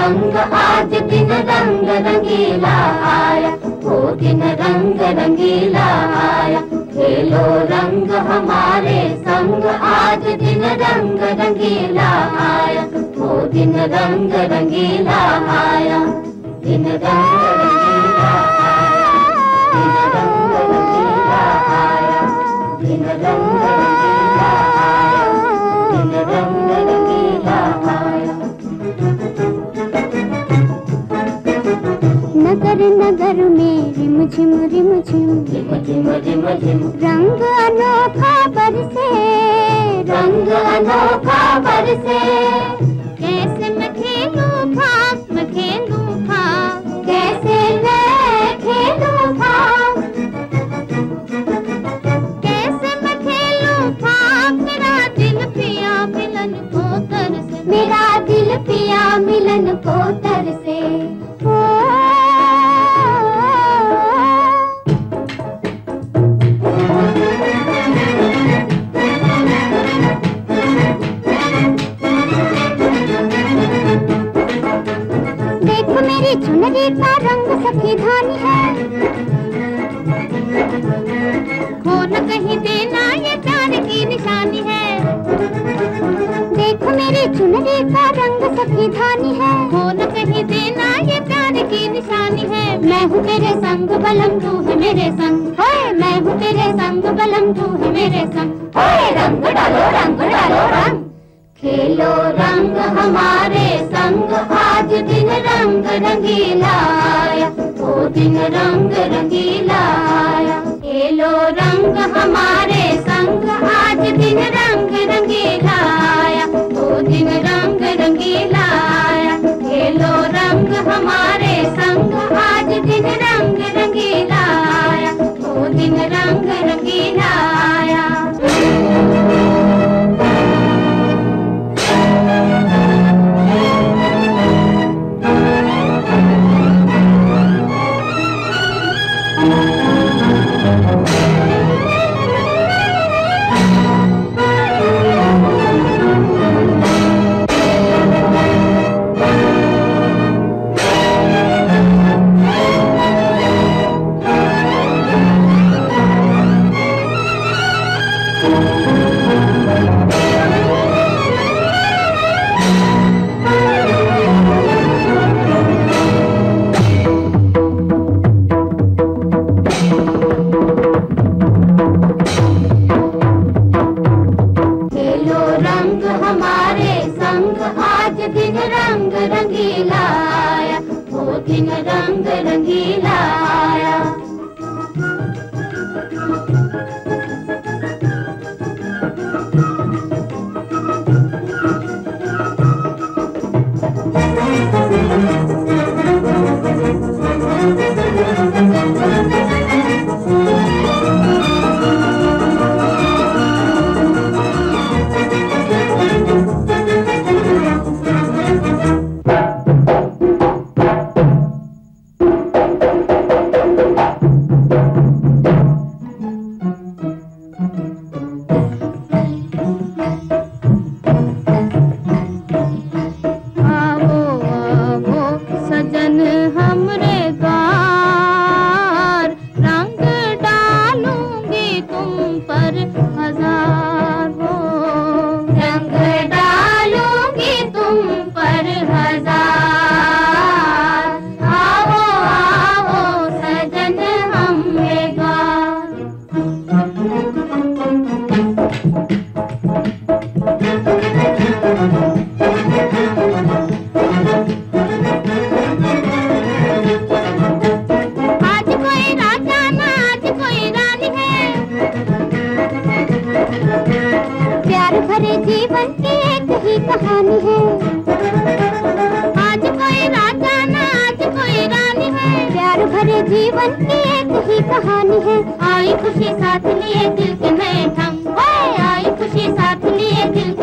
संग आज दिन रंग रंगीला आया, वो दिन रंग रंगीला आया। खेलो रंग हमारे संग आज दिन रंग रंगीला आया, वो दिन रंग रंगीला आया। दिन रंग रंगीला आया, दिन रंग रंगीला आया, दिन रंग रंगीला आया, दिन रंग रंगीला आया। नगर नगर में रिम झिम रिम झिम रंग अनोखा बरसे, रंग अनोखा बरसे। कैसे मैं खेलूं था, मैं खेलूं था, कैसे मैं खेलूं था, कैसे मैं खेलूं था। मेरा दिल पिया मिलन को तरसे, मेरा दिल पिया मिलन को तरसे। चुनरी का रंग सखी धानी है, हो न कहीं देना ये प्यार की निशानी है। देखो मेरी चुनरी का रंग सखी धानी है, हो न कहीं देना ये प्यार की निशानी है। मैं हूँ तेरे संग बलम, तू है मेरे संग, ओए मैं हूँ तेरे संग बलम, तू है मेरे संग, ओए रंग डालो रंग डालो रंग। खेलो रंग हमारे संग आज दिन रंग रंगीला आया, वो दिन रंग रंगीला आया। खेलो रंग हमारे संग आज दिन रंग रंगीला आया, वो दिन रंग रंगीला आया। खेलो रंग हमारे संग आज दिन रंग रंगीला आया, वो दिन रंग रंगीला आया। आई खुशी साथ लिए दिल के नए थम, आई खुशी साथ लिए दिल।